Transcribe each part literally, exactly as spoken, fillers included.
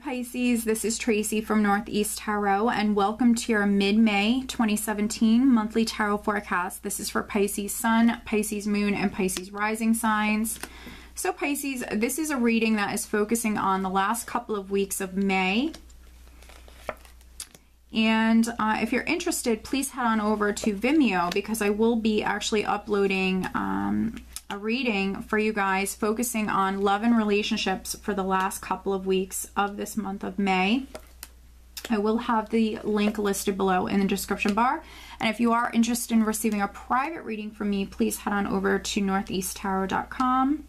Pisces, this is Tracy from Northeast Tarot, and welcome to your mid-May twenty seventeen monthly tarot forecast. This is for Pisces Sun, Pisces Moon, and Pisces Rising signs. So Pisces, this is a reading that is focusing on the last couple of weeks of May. And uh, if you're interested, please head on over to Vimeo, because I will be actually uploading um, a reading for you guys focusing on love and relationships for the last couple of weeks of this month of May. I will have the link listed below in the description bar. And if you are interested in receiving a private reading from me, please head on over to northeast tarot dot com.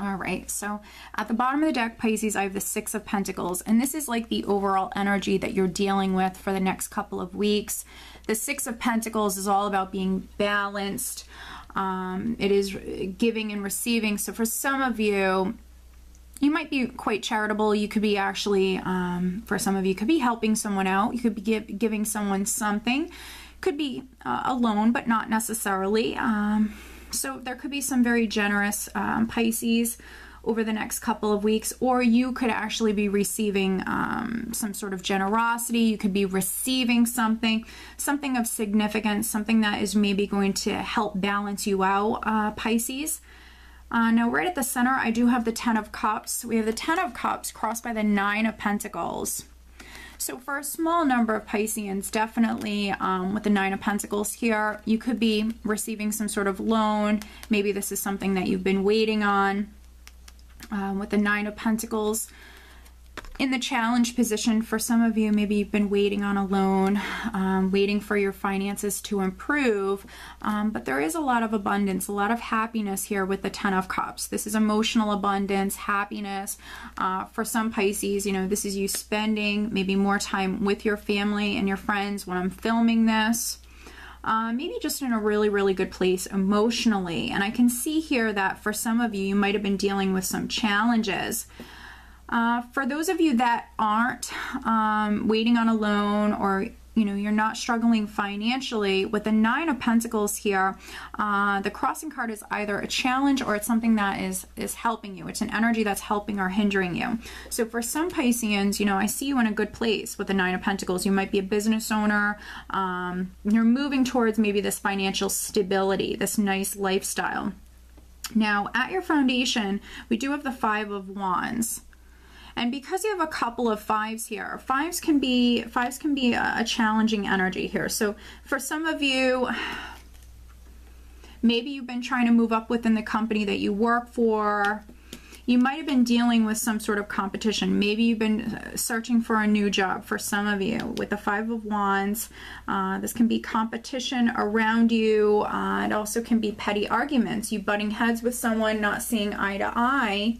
All right, so at the bottom of the deck, Pisces, I have the Six of Pentacles, and this is like the overall energy that you're dealing with for the next couple of weeks. The Six of Pentacles is all about being balanced. Um, it is giving and receiving. So for some of you, you might be quite charitable. You could be actually, um, for some of you, could be helping someone out. You could be give, giving someone something. Could be uh, a loan, but not necessarily. Um, So there could be some very generous um, Pisces over the next couple of weeks, or you could actually be receiving um, some sort of generosity. You could be receiving something, something of significance, something that is maybe going to help balance you out, uh, Pisces. Uh, now right at the center, I do have the Ten of Cups. We have the Ten of Cups crossed by the Nine of Pentacles. So for a small number of Pisceans, definitely um, with the Nine of Pentacles here, you could be receiving some sort of loan. Maybe this is something that you've been waiting on. Um, with the Nine of Pentacles in the challenge position, for some of you, maybe you've been waiting on a loan, um, waiting for your finances to improve. Um, but there is a lot of abundance, a lot of happiness here with the Ten of Cups. This is emotional abundance, happiness. Uh, for some Pisces, you know, this is you spending maybe more time with your family and your friends when I'm filming this. Uh, maybe just in a really, really good place emotionally. And I can see here that for some of you, you might have been dealing with some challenges. Uh, for those of you that aren't um, waiting on a loan, or you know, you're not struggling financially, with the Nine of Pentacles here, uh, the crossing card is either a challenge or it's something that is is helping you. It's an energy that's helping or hindering you. So for some Pisceans, you know, I see you in a good place with the Nine of Pentacles. You might be a business owner. Um, you're moving towards maybe this financial stability, this nice lifestyle. Now, at your foundation, we do have the Five of Wands. And because you have a couple of fives here, fives can be fives can be a, a challenging energy here. So for some of you, maybe you've been trying to move up within the company that you work for. You might have been dealing with some sort of competition. Maybe you've been searching for a new job. For some of you, with the Five of Wands, uh, this can be competition around you. Uh, it also can be petty arguments. You butting heads with someone, not seeing eye to eye.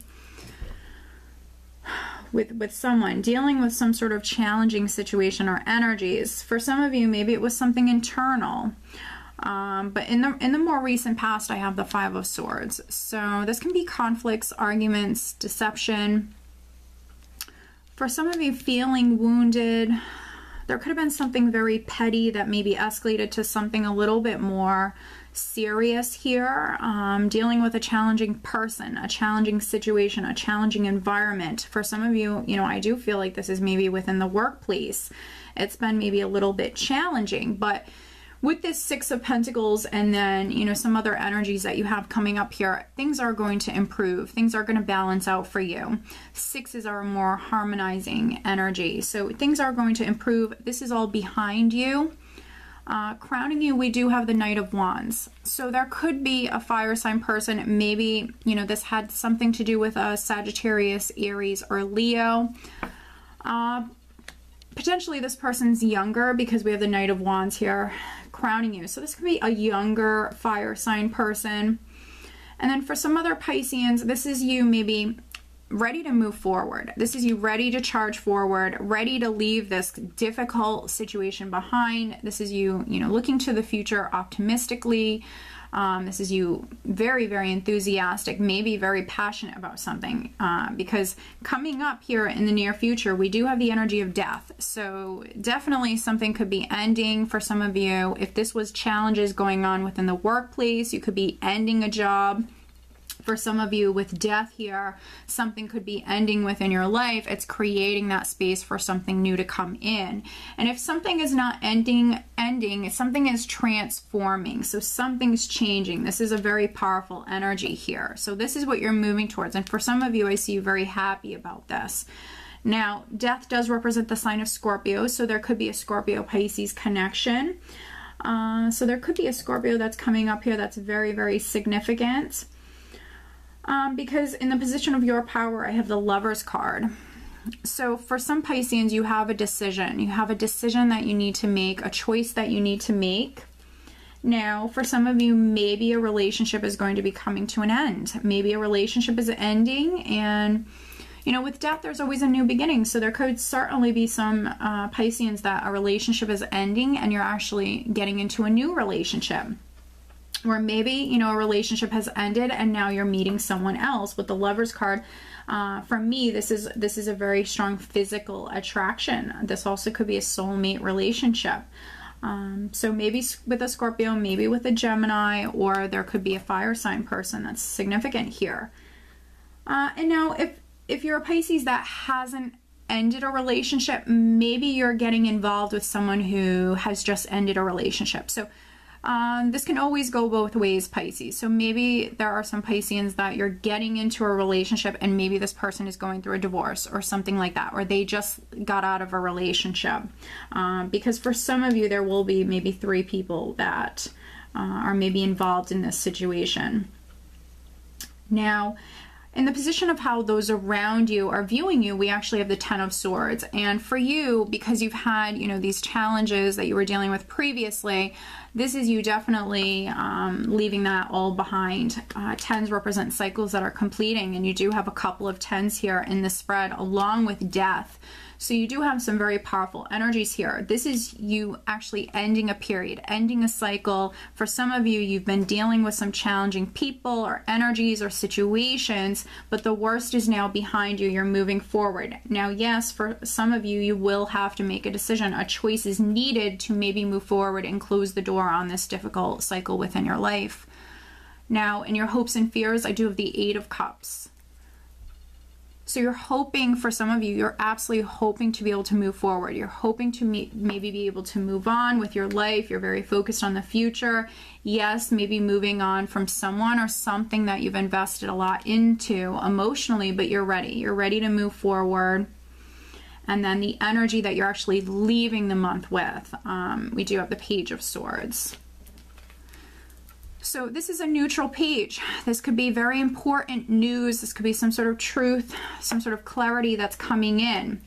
With, with someone, dealing with some sort of challenging situation or energies. For some of you, maybe it was something internal. Um, but in the, in the more recent past, I have the Five of Swords. So this can be conflicts, arguments, deception. For some of you, feeling wounded. There could have been something very petty that maybe escalated to something a little bit more serious here, um, dealing with a challenging person, a challenging situation, a challenging environment. For some of you, you know, I do feel like this is maybe within the workplace. It's been maybe a little bit challenging, but with this Six of Pentacles and then, you know, some other energies that you have coming up here, things are going to improve. Things are going to balance out for you. Sixes are a more harmonizing energy. So things are going to improve. This is all behind you. Uh, crowning you, we do have the Knight of Wands. So there could be a fire sign person. Maybe, you know, this had something to do with a Sagittarius, Aries, or Leo. Uh, potentially this person's younger, because we have the Knight of Wands here crowning you. So this could be a younger fire sign person. And then for some other Pisceans, this is you maybe ready to move forward. This is you ready to charge forward, ready to leave this difficult situation behind. This is you, you know, looking to the future optimistically. Um, this is you very, very enthusiastic, maybe very passionate about something, uh, because coming up here in the near future, we do have the energy of death. So definitely something could be ending for some of you. If this was challenges going on within the workplace, you could be ending a job. for some of you with death here, something could be ending within your life. It's creating that space for something new to come in. And if something is not ending, ending, something is transforming. So something's changing. This is a very powerful energy here. So this is what you're moving towards. And for some of you, I see you very happy about this. Now, death does represent the sign of Scorpio, so there could be a Scorpio-Pisces connection. Uh, so there could be a Scorpio that's coming up here that's very, very significant. Um, because in the position of your power, I have the Lovers card. So for some Pisceans, you have a decision. You have a decision that you need to make, a choice that you need to make. Now, for some of you, maybe a relationship is going to be coming to an end. Maybe a relationship is ending, and you know, with death, there's always a new beginning. So there could certainly be some uh, Pisceans that a relationship is ending and you're actually getting into a new relationship. Or maybe, you know, a relationship has ended and now you're meeting someone else. With the Lovers card, uh, for me, this is, this is a very strong physical attraction. This also could be a soulmate relationship. Um, so maybe with a Scorpio, maybe with a Gemini, or there could be a fire sign person that's significant here. Uh, and now, if If you're a Pisces that hasn't ended a relationship, maybe you're getting involved with someone who has just ended a relationship. So um, this can always go both ways, Pisces. So maybe there are some Pisceans that you're getting into a relationship and maybe this person is going through a divorce or something like that, or they just got out of a relationship. Um, because for some of you, there will be maybe three people that uh, are maybe involved in this situation. Now, in the position of how those around you are viewing you, we actually have the Ten of Swords. And for you, because you've had, you know, these challenges that you were dealing with previously, this is you definitely um, leaving that all behind. Uh, tens represent cycles that are completing, and you do have a couple of tens here in the spread along with death. So you do have some very powerful energies here. This is you actually ending a period, ending a cycle. For some of you, you've been dealing with some challenging people or energies or situations, but the worst is now behind you. You're moving forward. Now, yes, for some of you, you will have to make a decision. A choice is needed to maybe move forward and close the door on this difficult cycle within your life. Now, in your hopes and fears, I do have the Eight of Cups. So you're hoping, for some of you, you're absolutely hoping to be able to move forward. You're hoping to meet, maybe be able to move on with your life. You're very focused on the future. Yes, maybe moving on from someone or something that you've invested a lot into emotionally, but you're ready. You're ready to move forward. And then the energy that you're actually leaving the month with. Um, we do have the Page of Swords. So this is a neutral page. This could be very important news. This could be some sort of truth, some sort of clarity that's coming in.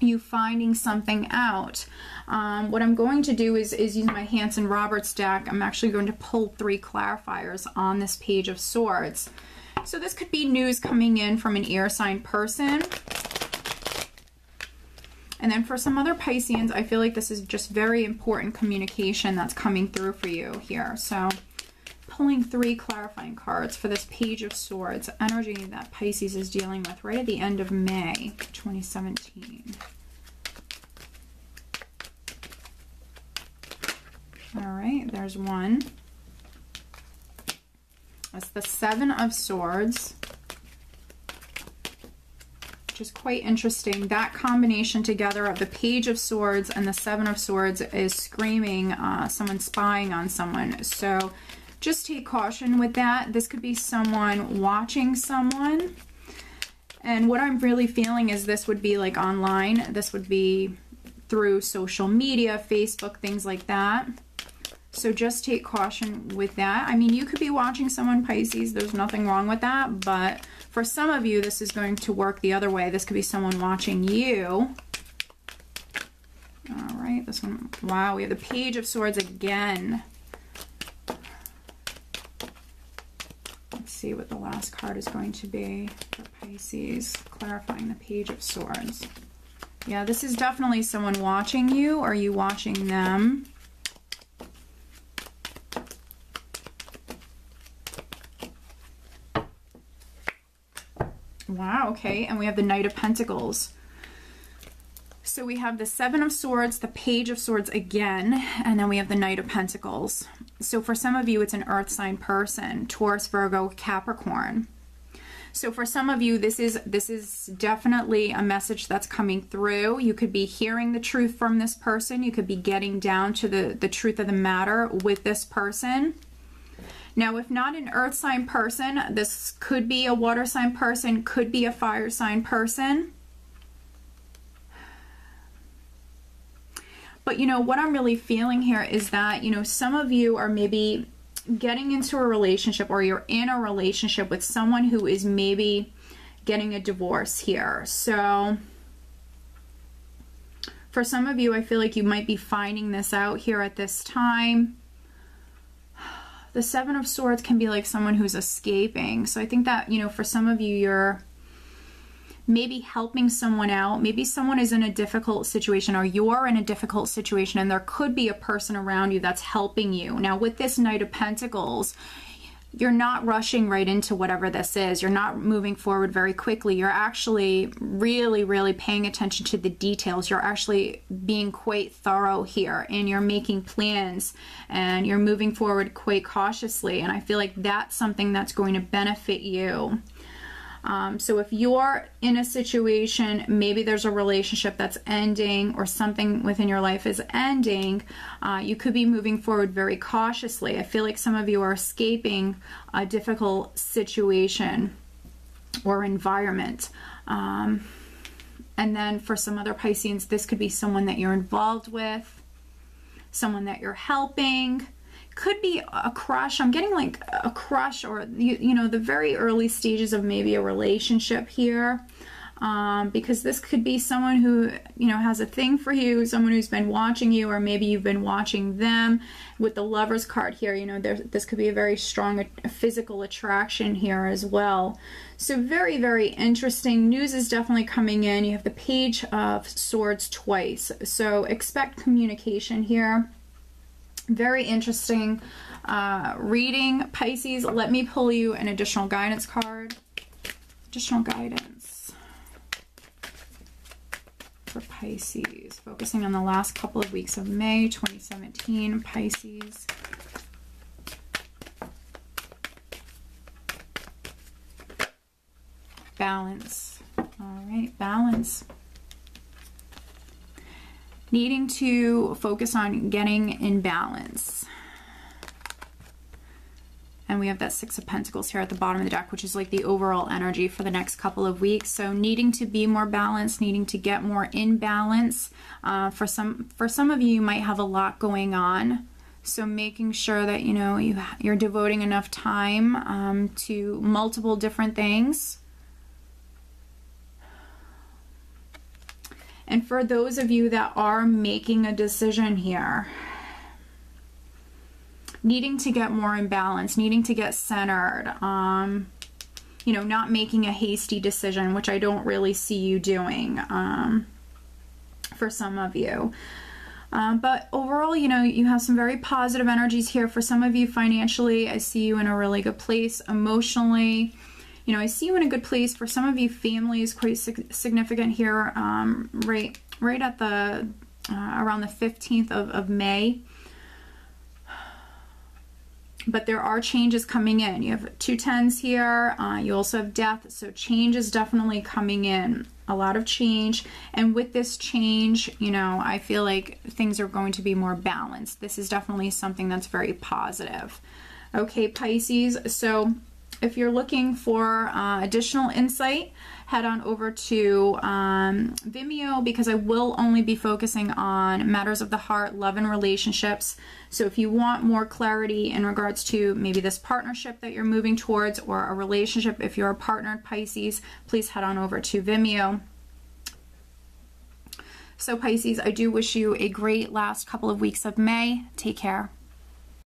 You finding something out. Um, what I'm going to do is, is use my Hanson Roberts deck. I'm actually going to pull three clarifiers on this Page of Swords. So this could be news coming in from an air sign person. And then for some other Pisceans, I feel like this is just very important communication that's coming through for you here. So pulling three clarifying cards for this Page of Swords, energy that Pisces is dealing with right at the end of May twenty seventeen. All right, there's one. That's the Seven of Swords, which is quite interesting. That combination together of the Page of Swords and the Seven of Swords is screaming uh, someone spying on someone. So just take caution with that. This could be someone watching someone. And what I'm really feeling is this would be like online. This would be through social media, Facebook, things like that. So just take caution with that. I mean, you could be watching someone, Pisces. There's nothing wrong with that. But for some of you, this is going to work the other way. This could be someone watching you. All right, this one. Wow, we have the Page of Swords again. See what the last card is going to be for Pisces, clarifying the Page of Swords. Yeah, this is definitely someone watching you, or you watching them. Wow, okay, and we have the Knight of Pentacles. So we have the Seven of Swords, the Page of Swords again, and then we have the Knight of Pentacles. So for some of you, it's an earth sign person, Taurus, Virgo, Capricorn. So for some of you, this is this is definitely a message that's coming through. You could be hearing the truth from this person. You could be getting down to the, the truth of the matter with this person. Now, if not an earth sign person, this could be a water sign person, could be a fire sign person. But, you know, what I'm really feeling here is that, you know, some of you are maybe getting into a relationship, or you're in a relationship with someone who is maybe getting a divorce here. So for some of you, I feel like you might be finding this out here at this time. The Seven of Swords can be like someone who's escaping. So I think that, you know, for some of you, you're maybe helping someone out. Maybe someone is in a difficult situation, or you're in a difficult situation, and there could be a person around you that's helping you. Now, with this Knight of Pentacles, you're not rushing right into whatever this is. You're not moving forward very quickly. You're actually really, really paying attention to the details. You're actually being quite thorough here, and you're making plans, and you're moving forward quite cautiously. And I feel like that's something that's going to benefit you. Um, so if you're in a situation, maybe there's a relationship that's ending, or something within your life is ending, uh, you could be moving forward very cautiously. I feel like some of you are escaping a difficult situation or environment. Um, and then for some other Pisceans, this could be someone that you're involved with, someone that you're helping. Could be a crush. I'm getting like a crush, or you, you know, the very early stages of maybe a relationship here, um, because this could be someone who, you know, has a thing for you, someone who's been watching you, or maybe you've been watching them. With the Lover's card here, you know, there, this could be a very strong physical attraction here as well. So very, very interesting. News is definitely coming in. You have the Page of Swords twice, so expect communication here. Very interesting uh, reading, Pisces. Let me pull you an additional guidance card. Additional guidance for Pisces. Focusing on the last couple of weeks of May twenty seventeen, Pisces. Balance. All right, balance. Needing to focus on getting in balance. And we have that Six of Pentacles here at the bottom of the deck, which is like the overall energy for the next couple of weeks. So needing to be more balanced, needing to get more in balance. Uh, for some, for some of you, you might have a lot going on. So making sure that, you know, you, you're devoting enough time um, to multiple different things. And for those of you that are making a decision here, needing to get more in balance, needing to get centered, um, you know, not making a hasty decision, which I don't really see you doing um, for some of you. Um, but overall, you know, you have some very positive energies here. For some of you, financially, I see you in a really good place. Emotionally, you know, I see you in a good place. For some of you, family is quite significant here, um, right right at the, uh, around the fifteenth of, of May. But there are changes coming in. You have two tens here. Uh, you also have death. So change is definitely coming in. A lot of change. And with this change, you know, I feel like things are going to be more balanced. This is definitely something that's very positive. Okay, Pisces. So if you're looking for uh, additional insight, head on over to um, Vimeo, because I will only be focusing on matters of the heart, love, and relationships. So if you want more clarity in regards to maybe this partnership that you're moving towards, or a relationship, if you're a partnered Pisces, please head on over to Vimeo. So Pisces, I do wish you a great last couple of weeks of May. Take care.